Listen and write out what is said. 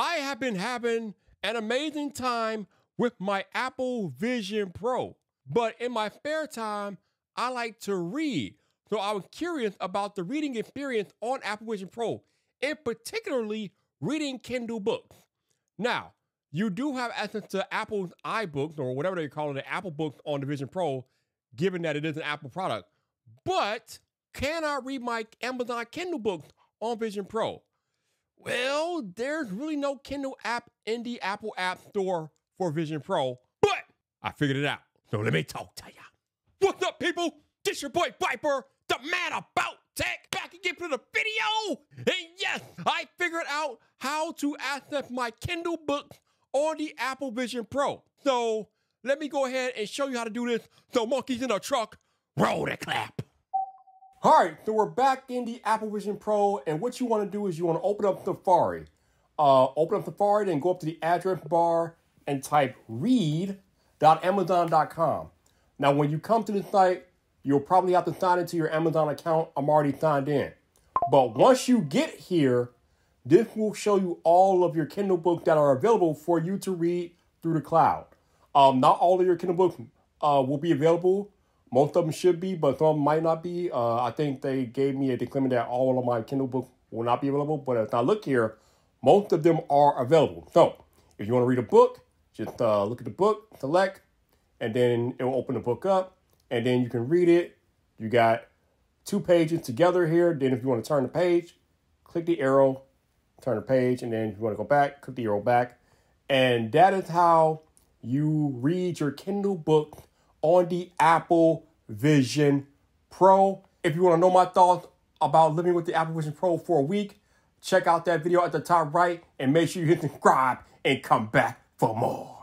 I have been having an amazing time with my Apple Vision Pro, but in my spare time, I like to read. So I was curious about the reading experience on Apple Vision Pro, and particularly reading Kindle books. Now, you do have access to Apple's iBooks, or whatever they call it, the Apple Books on the Vision Pro, given that it is an Apple product. But can I read my Amazon Kindle books on Vision Pro? Well, there's really no Kindle app in the Apple App Store for Vision Pro, but I figured it out. So let me talk to ya. What's up, people? This your boy Viper, the man about tech, back again for the video. And yes, I figured out how to access my Kindle books on the Apple Vision Pro. So let me go ahead and show you how to do this. So monkeys in a truck, roll the clap. All right, so we're back in the Apple Vision Pro, and what you want to do is you want to open up Safari. Open up Safari, then go up to the address bar and type read.amazon.com. Now, when you come to the site, you'll probably have to sign into your Amazon account. I'm already signed in. But once you get here, this will show you all of your Kindle books that are available for you to read through the cloud. Not all of your Kindle books will be available. Most of them should be, but some might not be. I think they gave me a disclaimer that all of my Kindle books will not be available. But if I look here, most of them are available. So if you want to read a book, just look at the book, select, and then it will open the book up. And then you can read it. You got two pages together here. Then if you want to turn the page, click the arrow, turn the page. And then if you want to go back, click the arrow back. And that is how you read your Kindle book on the Apple Vision Pro. If you want to know my thoughts about living with the Apple Vision Pro for a week, check out that video at the top right and make sure you hit subscribe and come back for more.